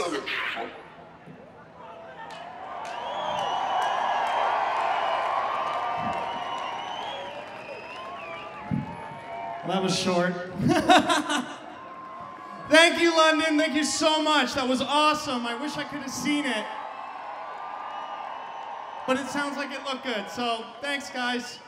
awesome. Well, that was short. Thank you, London. Thank you so much. That was awesome. I wish I could have seen it. But it sounds like it looked good. So thanks, guys.